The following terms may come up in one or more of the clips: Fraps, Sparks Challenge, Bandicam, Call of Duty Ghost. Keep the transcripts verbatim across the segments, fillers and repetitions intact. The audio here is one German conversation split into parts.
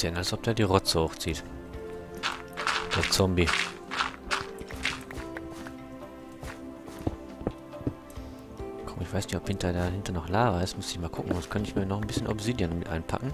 provozieren, als ob der die Rotze hochzieht. Der Zombie. Komm, ich weiß nicht, ob hinter dahinter noch Lara ist. Muss ich mal gucken. Sonst könnte ich mir noch ein bisschen Obsidian mit einpacken.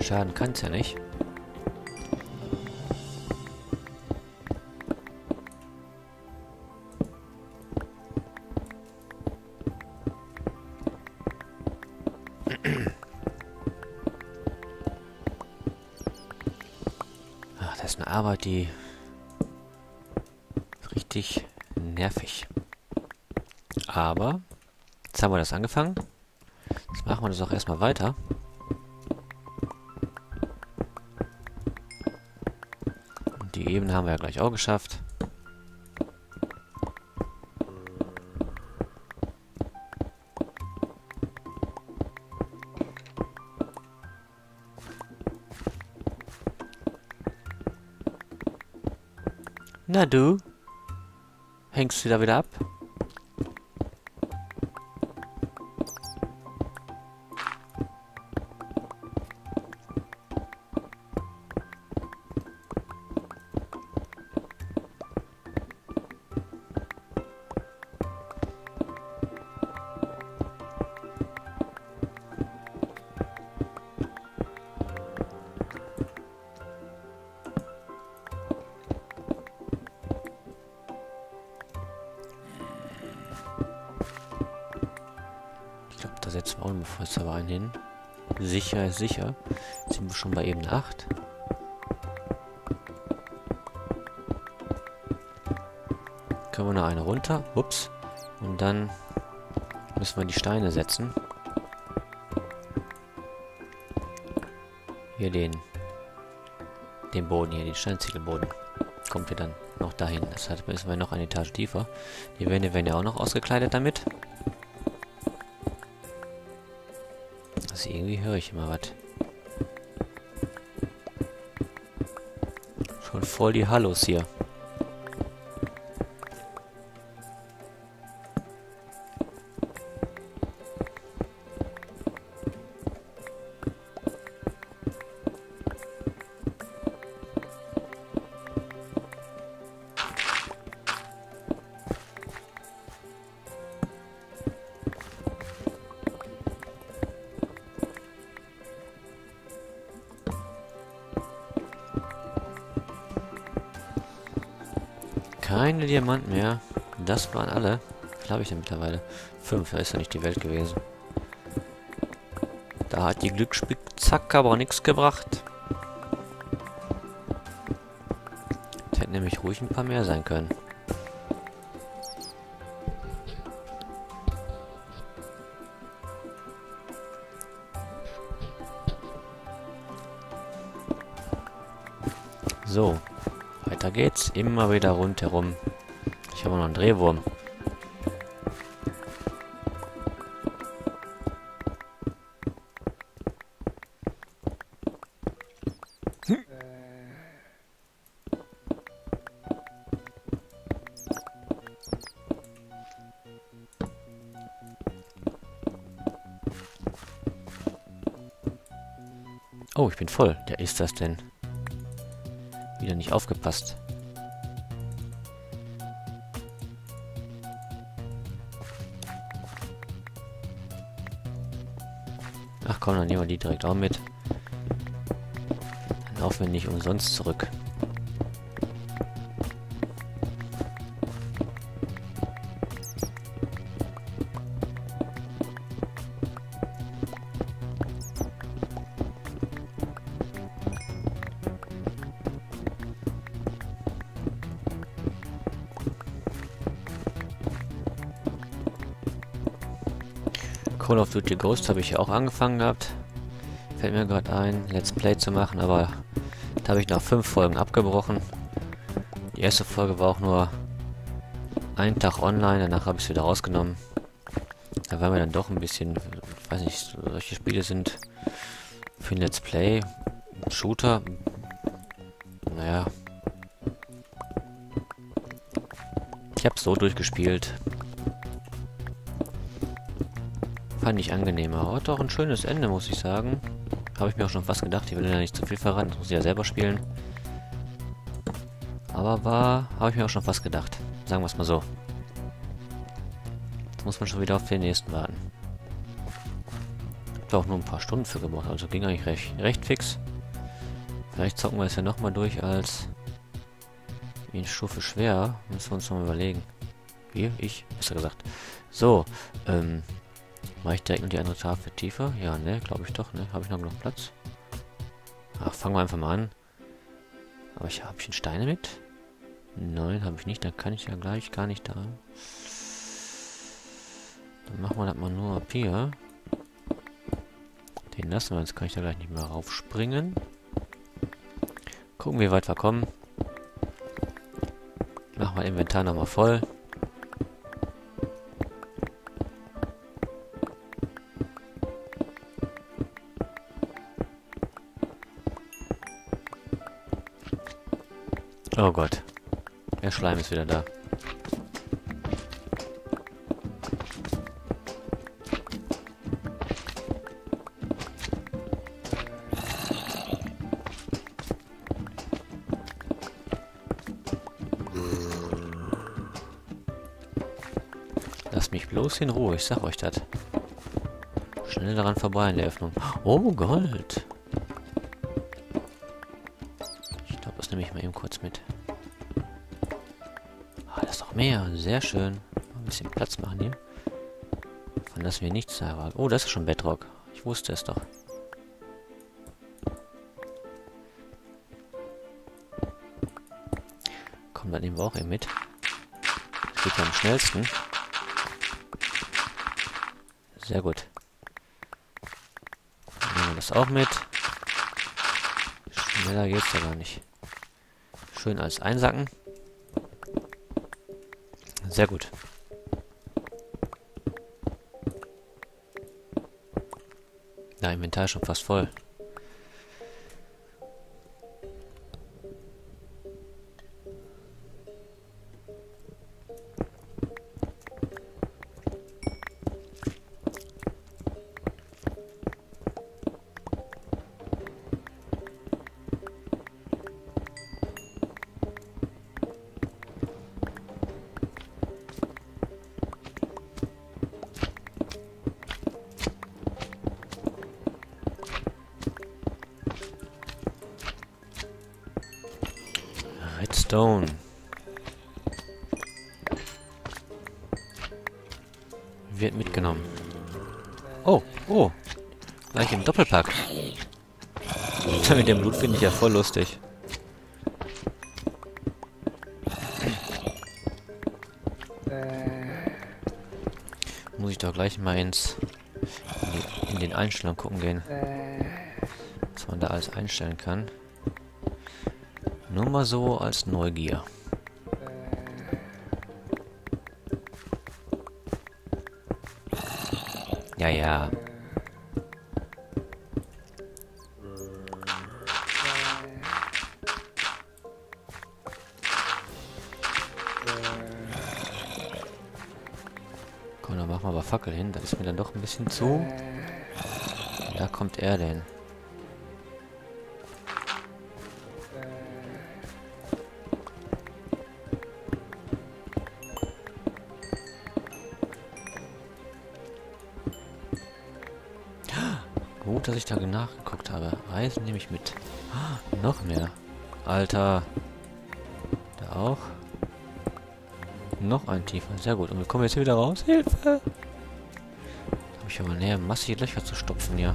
Schaden kann es ja nicht. Aber die ist richtig nervig. Aber jetzt haben wir das angefangen. Jetzt machen wir das auch erstmal weiter. Und die Ebene haben wir ja gleich auch geschafft. Na du? Hängst du da wieder ab? Da setzen wir auch bevor es aber einen hin. Sicher ist sicher. Jetzt sind wir schon bei Ebene acht. Können wir noch eine runter. Ups. Und dann müssen wir die Steine setzen. Hier den den Boden hier, den Steinziegelboden. Kommt ihr dann noch dahin. Das heißt, müssen wir noch eine Etage tiefer. Die Wände werden ja auch noch ausgekleidet damit. Also irgendwie höre ich immer was. Schon voll die Hallos hier. Keine Diamanten mehr. Das waren alle. Wie viel habe ich denn mittlerweile? Fünf, da ist ja nicht die Welt gewesen. Da hat die Glücksspickzacke aber nichts gebracht. Das hätten nämlich ruhig ein paar mehr sein können. So. Weiter geht's. Immer wieder rundherum. Ich habe noch einen Drehwurm. Hm. Oh, ich bin voll. Wer ist das denn? Wieder nicht aufgepasst. Ach komm, dann nehmen wir die direkt auch mit. Dann laufen wir nicht umsonst zurück. Call of Duty Ghost habe ich ja auch angefangen gehabt. Fällt mir gerade ein, Let's Play zu machen, aber da habe ich nach fünf Folgen abgebrochen. Die erste Folge war auch nur einen Tag online, danach habe ich es wieder rausgenommen. Da war mir dann doch ein bisschen, ich weiß nicht, solche Spiele sind für ein Let's Play, Shooter, naja. Ich habe es so durchgespielt. Fand ich angenehmer. Hat auch ein schönes Ende, muss ich sagen. Habe ich mir auch schon fast gedacht. Ich will ja nicht zu viel verraten. Das muss ich ja selber spielen. Aber war... Habe ich mir auch schon fast gedacht. Sagen wir es mal so. Jetzt muss man schon wieder auf den nächsten warten. Hab da auch nur ein paar Stunden für gebraucht. Also ging eigentlich recht, recht fix. Vielleicht zocken wir es ja nochmal durch als... in Stufe schwer. Müssen wir uns noch mal überlegen. Wir? Ich? Besser gesagt. So. Ähm... Mache ich direkt in die andere Tafel tiefer? Ja, ne, glaube ich doch, ne? Habe ich noch genug Platz? Ach, fangen wir einfach mal an. Aber ich habe ich einen Steine mit? Nein, habe ich nicht. Dann kann ich ja gleich gar nicht da. Dann machen wir das mal nur ab hier. Den lassen wir, jetzt kann ich da gleich nicht mehr raufspringen. Gucken, wie weit wir kommen. Machen wir Inventar nochmal voll. Oh Gott. Der Schleim ist wieder da. Lasst mich bloß in Ruhe, ich sag euch das. Schnell daran vorbei in der Öffnung. Oh, Gold! Ich glaube, das nehme ich mal eben kurz mit. Mehr, sehr schön. Ein bisschen Platz machen hier. Von lassen wir nichts da. Oh, das ist schon Bedrock. Ich wusste es doch. Komm, dann nehmen wir auch eben mit. Das geht ja am schnellsten. Sehr gut. Dann nehmen wir das auch mit. Schneller geht's ja gar nicht. Schön alles einsacken. Sehr gut. Na, Inventar ist schon fast voll. Redstone. Wird mitgenommen. Oh, oh. Gleich im Doppelpack. Mit dem Blut finde ich ja voll lustig. Muss ich doch gleich mal ins... in, die, in den Einstellungen gucken gehen. Was man da alles einstellen kann. Nur mal so als Neugier. Ja, ja. Komm, dann machen wir aber Fackel hin. Das ist mir dann doch ein bisschen zu. Da kommt er denn. Gut, dass ich da nachgeguckt habe. Eisen nehme ich mit. Ah, noch mehr. Alter. Da auch. Noch ein tiefer. Sehr gut. Und wir kommen jetzt hier wieder raus. Hilfe! Da habe ich aber näher massig Löcher zu stopfen hier.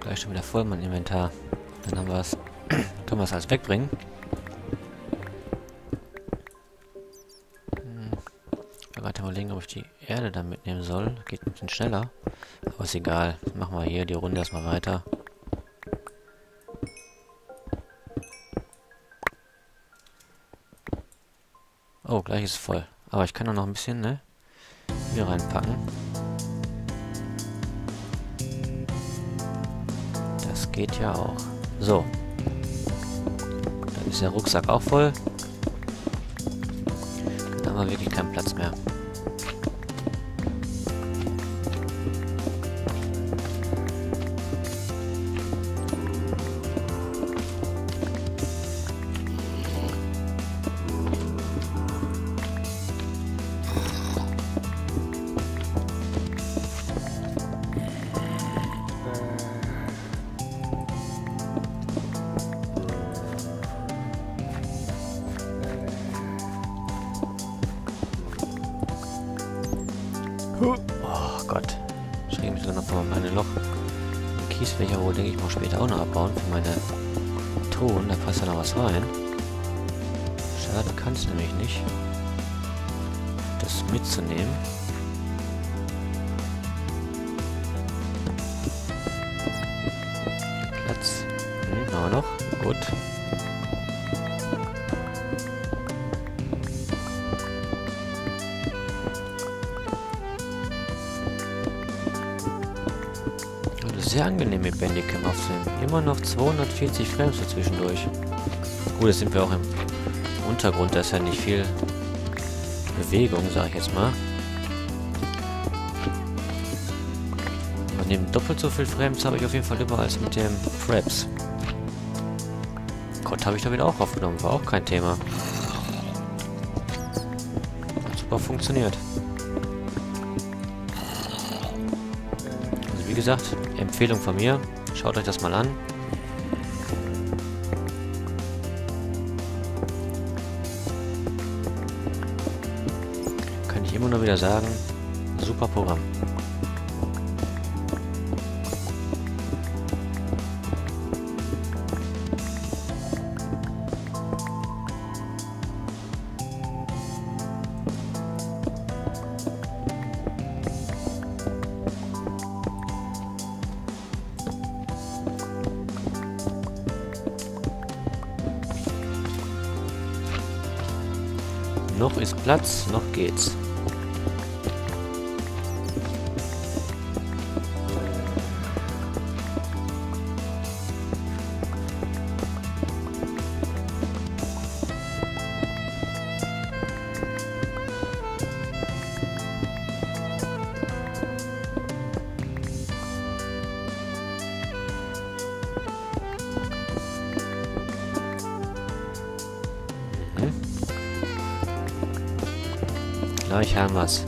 Gleich schon wieder voll mein Inventar. Dann haben wir es. Können wir es alles wegbringen. Hm. Ich will gerade überlegen, ob ich die Erde da mitnehmen soll. Geht ein bisschen schneller. Aber ist egal. Machen wir hier die Runde erstmal weiter. Oh, gleich ist es voll. Aber ich kann doch noch ein bisschen, ne? hier reinpacken. Das geht ja auch. So. Dann ist der Rucksack auch voll. Dann haben wir wirklich keinen Platz mehr. Oh Gott, ich reg mich sogar noch von meinem Loch. Den Kies will ich ja wohl, denke ich mal, später auch noch abbauen für meine Ton. Da passt ja noch was rein. Schade, kann es nämlich nicht, das mitzunehmen. Platz. Hm, haben wir noch. Gut. Sehr angenehm mit Bandicam aufzunehmen. Immer noch zweihundertvierzig Frames zwischendurch. Gut, jetzt sind wir auch im Untergrund, da ist ja nicht viel Bewegung, sage ich jetzt mal. Wir nehmen doppelt so viel Frames, habe ich auf jeden Fall über als mit dem Fraps. Gott, habe ich damit auch aufgenommen, war auch kein Thema. Hat super funktioniert. Wie gesagt, Empfehlung von mir. Schaut euch das mal an. Kann ich immer nur wieder sagen, super Programm. Noch ist Platz, noch geht's. Gleich haben wir's.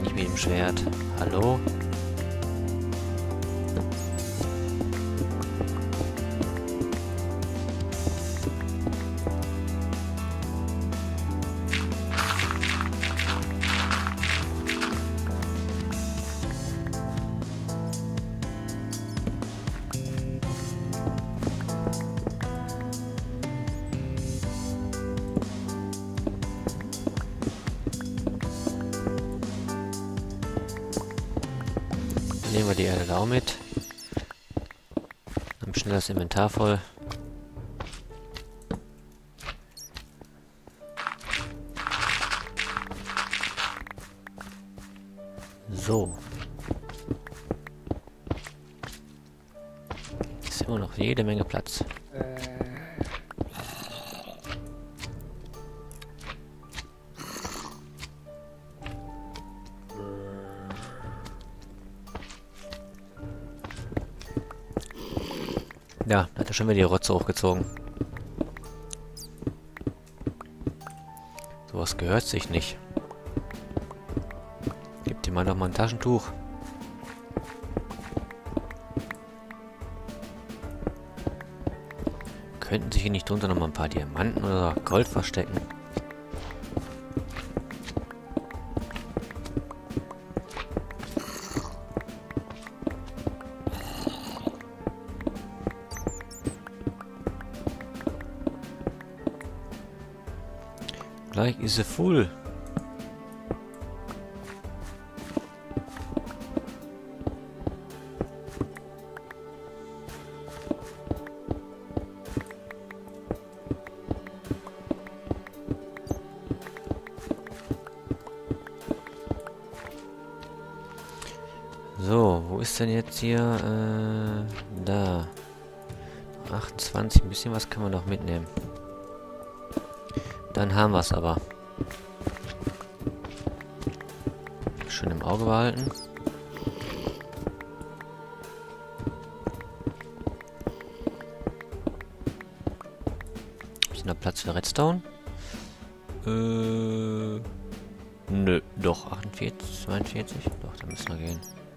Nicht mit dem Schwert. Hallo? Nehmen wir die Erde da auch mit. Haben schnell das Inventar voll. So. Ist immer noch jede Menge Platz. Ja, da hat er schon wieder die Rotze hochgezogen. Sowas gehört sich nicht. Gebt ihm mal noch mal ein Taschentuch. Könnten sich hier nicht drunter noch mal ein paar Diamanten oder Gold verstecken? Gleich ist sie voll. So, wo ist denn jetzt hier? Äh, da. achtundzwanzig, ein bisschen was kann man noch mitnehmen. Dann haben wir es aber. Schön im Auge behalten. Ist noch Platz für Redstone? Äh, nö, doch, achtundvierzig, zweiundvierzig? Doch, da müssen wir gehen.